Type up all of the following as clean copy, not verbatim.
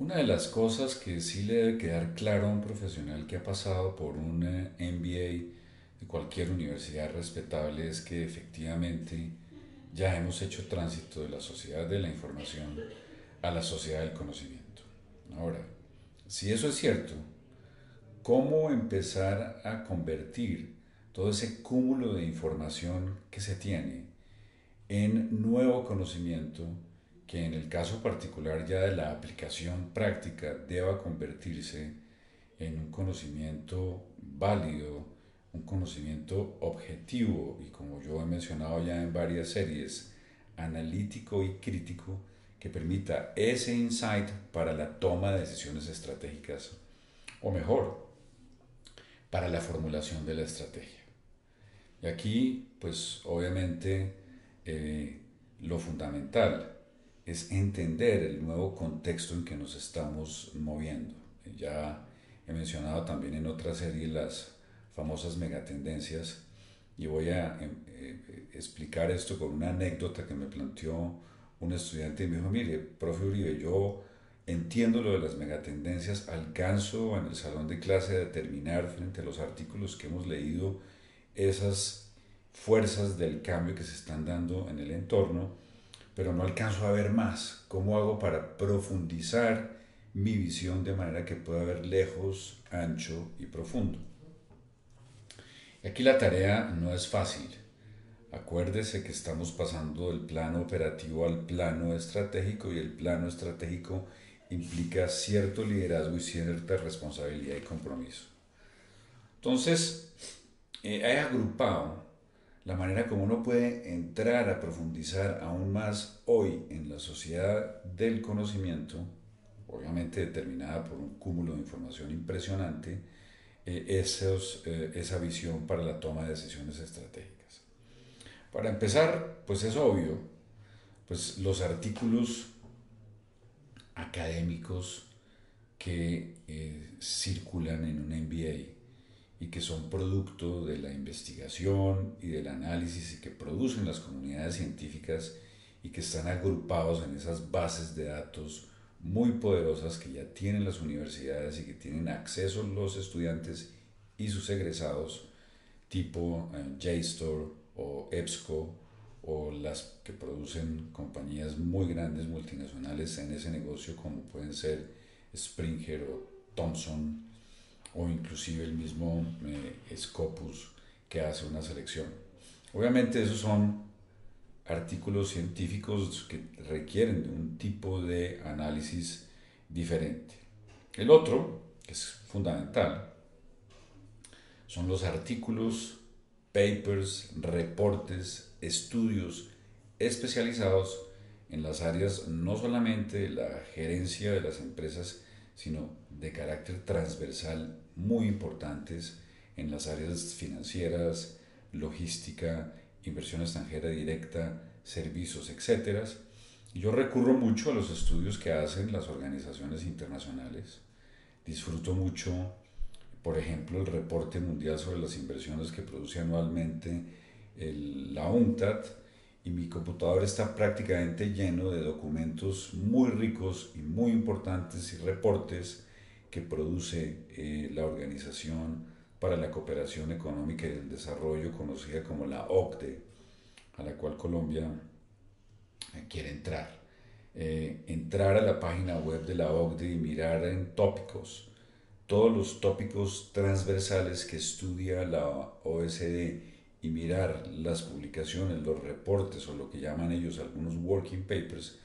Una de las cosas que sí le debe quedar claro a un profesional que ha pasado por un MBA de cualquier universidad respetable es que efectivamente ya hemos hecho tránsito de la sociedad de la información a la sociedad del conocimiento. Ahora, si eso es cierto, ¿cómo empezar a convertir todo ese cúmulo de información que se tiene en nuevo conocimiento que en el caso particular ya de la aplicación práctica deba convertirse en un conocimiento válido, un conocimiento objetivo y, como yo he mencionado ya en varias series, analítico y crítico, que permita ese insight para la toma de decisiones estratégicas, o mejor, para la formulación de la estrategia? Y aquí, pues obviamente, lo fundamental es entender el nuevo contexto en que nos estamos moviendo. Ya he mencionado también en otra serie las famosas megatendencias, y voy a explicar esto con una anécdota que me planteó un estudiante y me dijo: mire, profe Uribe, yo entiendo lo de las megatendencias, alcanzo en el salón de clase a determinar frente a los artículos que hemos leído esas fuerzas del cambio que se están dando en el entorno, pero no alcanzo a ver más. ¿Cómo hago para profundizar mi visión de manera que pueda ver lejos, ancho y profundo? Aquí la tarea no es fácil. Acuérdese que estamos pasando del plano operativo al plano estratégico, y el plano estratégico implica cierto liderazgo y cierta responsabilidad y compromiso. Entonces, he agrupado la manera como uno puede entrar a profundizar aún más hoy en la sociedad del conocimiento, obviamente determinada por un cúmulo de información impresionante, esa visión para la toma de decisiones estratégicas. Para empezar, pues es obvio, pues los artículos académicos que circulan en un MBA y que son producto de la investigación y del análisis y que producen las comunidades científicas y que están agrupados en esas bases de datos muy poderosas que ya tienen las universidades y que tienen acceso los estudiantes y sus egresados, tipo JSTOR, o EBSCO, o las que producen compañías muy grandes multinacionales en ese negocio, como pueden ser Springer o Thomson, o inclusive el mismo Scopus, que hace una selección. Obviamente esos son artículos científicos que requieren de un tipo de análisis diferente. El otro, que es fundamental, son los artículos, papers, reportes, estudios especializados en las áreas no solamente de la gerencia de las empresas, sino de carácter transversal muy importantes en las áreas financieras, logística, inversión extranjera directa, servicios, etc. Yo recurro mucho a los estudios que hacen las organizaciones internacionales. Disfruto mucho, por ejemplo, el reporte mundial sobre las inversiones que produce anualmente la UNCTAD, y mi computador está prácticamente lleno de documentos muy ricos y muy importantes y reportes que produce la Organización para la Cooperación Económica y el Desarrollo, conocida como la OCDE, a la cual Colombia quiere entrar. Entrar a la página web de la OCDE y mirar en tópicos todos los tópicos transversales que estudia la OCDE y mirar las publicaciones, los reportes o lo que llaman ellos algunos working papers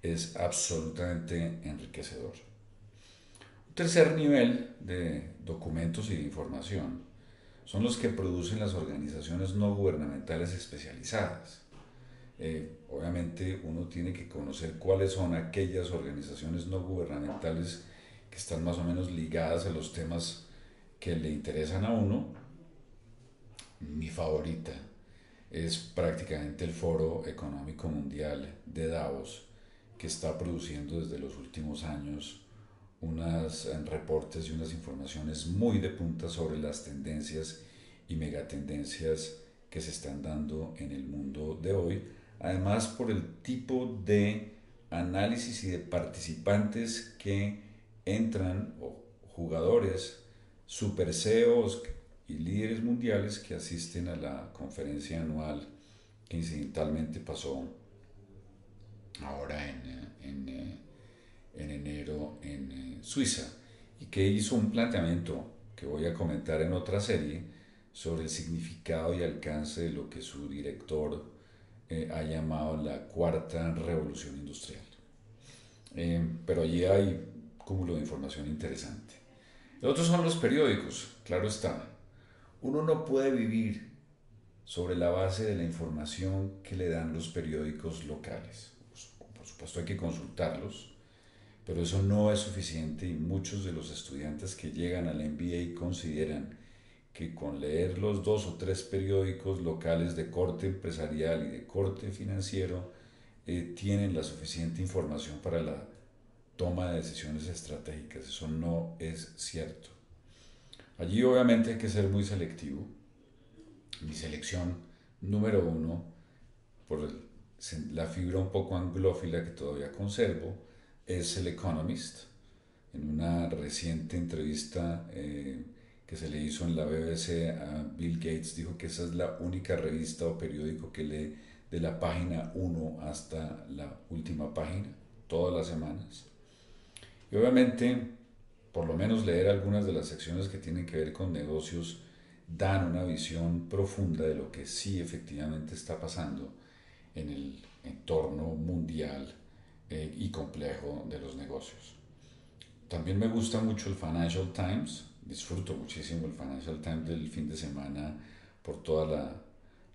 es absolutamente enriquecedor. Un tercer nivel de documentos y de información son los que producen las organizaciones no gubernamentales especializadas. Obviamente uno tiene que conocer cuáles son aquellas organizaciones no gubernamentales que están más o menos ligadas a los temas que le interesan a uno. Mi favorita es prácticamente el Foro Económico Mundial de Davos, que está produciendo desde los últimos años unos reportes y unas informaciones muy de punta sobre las tendencias y megatendencias que se están dando en el mundo de hoy, además por el tipo de análisis y de participantes que entran, o jugadores, super CEOs y líderes mundiales que asisten a la conferencia anual que incidentalmente pasó ahora en enero en Suiza, y que hizo un planteamiento que voy a comentar en otra serie sobre el significado y alcance de lo que su director ha llamado la cuarta revolución industrial. Pero allí hay cúmulo de información interesante. El otro son los periódicos, claro está. Uno no puede vivir sobre la base de la información que le dan los periódicos locales. Por supuesto hay que consultarlos, pero eso no es suficiente, y muchos de los estudiantes que llegan al MBA consideran que con leer los 2 o 3 periódicos locales de corte empresarial y de corte financiero tienen la suficiente información para la toma de decisiones estratégicas. Eso no es cierto. Allí obviamente hay que ser muy selectivo. Mi selección número 1, por la fibra un poco anglófila que todavía conservo, es The Economist. En una reciente entrevista que se le hizo en la BBC a Bill Gates, dijo que esa es la única revista o periódico que lee de la página 1 hasta la última página, todas las semanas. Y obviamente, por lo menos leer algunas de las secciones que tienen que ver con negocios dan una visión profunda de lo que sí efectivamente está pasando en el entorno mundial y complejo de los negocios. También me gusta mucho el Financial Times, disfruto muchísimo el Financial Times del fin de semana por todo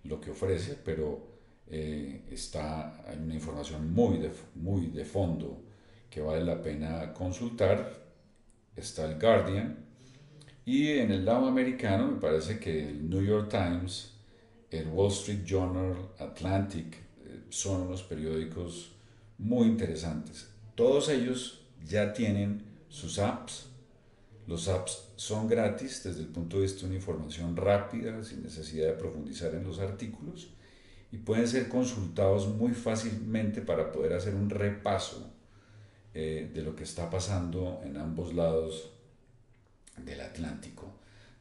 lo que ofrece, pero hay una información muy de fondo que vale la pena consultar. Está el Guardian, y en el lado americano me parece que el New York Times, el Wall Street Journal, Atlantic son unos periódicos muy interesantes. Todos ellos ya tienen sus apps. Los apps son gratis desde el punto de vista de una información rápida, sin necesidad de profundizar en los artículos, y pueden ser consultados muy fácilmente para poder hacer un repaso de lo que está pasando en ambos lados del Atlántico.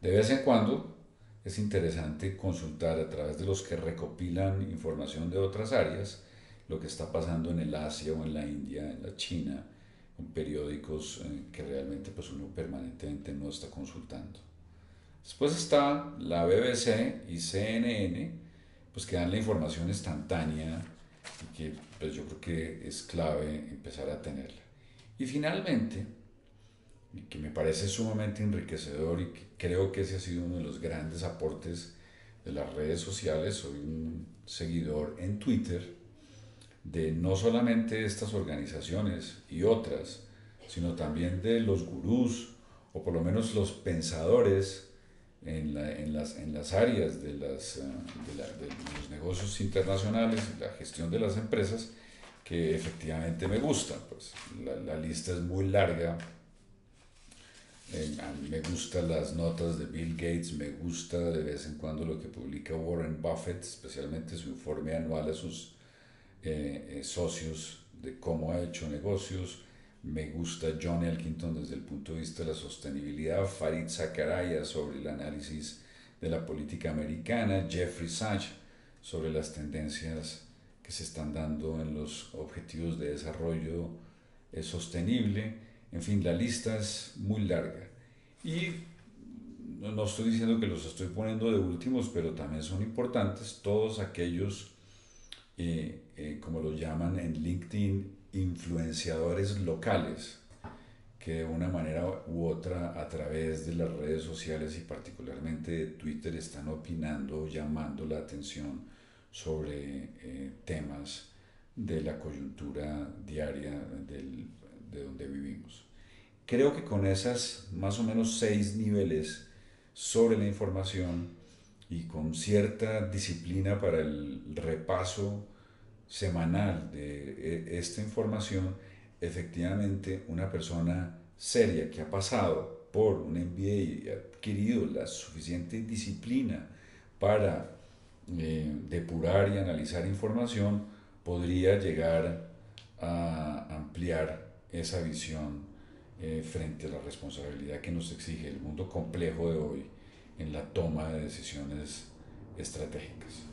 De vez en cuando es interesante consultar a través de los que recopilan información de otras áreas lo que está pasando en el Asia o en la India, en la China, con periódicos que realmente pues uno permanentemente no está consultando. Después está la BBC y CNN, pues que dan la información instantánea y que pues yo creo que es clave empezar a tenerla. Y finalmente, que me parece sumamente enriquecedor y creo que ese ha sido uno de los grandes aportes de las redes sociales, soy un seguidor en Twitter de no solamente estas organizaciones y otras, sino también de los gurús o por lo menos los pensadores en las áreas de los negocios internacionales y la gestión de las empresas que efectivamente me gustan. Pues la lista es muy larga. A mí me gustan las notas de Bill Gates, me gusta de vez en cuando lo que publica Warren Buffett, especialmente su informe anual a sus socios de cómo ha hecho negocios. Me gusta John Elkington desde el punto de vista de la sostenibilidad, Farid Zakaria sobre el análisis de la política americana, Jeffrey Sachs sobre las tendencias que se están dando en los objetivos de desarrollo sostenible. En fin, la lista es muy larga. Y no estoy diciendo que los estoy poniendo de últimos, pero también son importantes todos aquellos, como lo llaman en LinkedIn, influenciadores locales, que de una manera u otra a través de las redes sociales y particularmente de Twitter están opinando, llamando la atención sobre temas de la coyuntura diaria de donde vivimos. Creo que con esas más o menos 6 niveles sobre la información y con cierta disciplina para el repaso semanal de esta información, efectivamente una persona seria que ha pasado por un MBA y ha adquirido la suficiente disciplina para depurar y analizar información podría llegar a ampliar esa visión frente a la responsabilidad que nos exige el mundo complejo de hoy en la toma de decisiones estratégicas.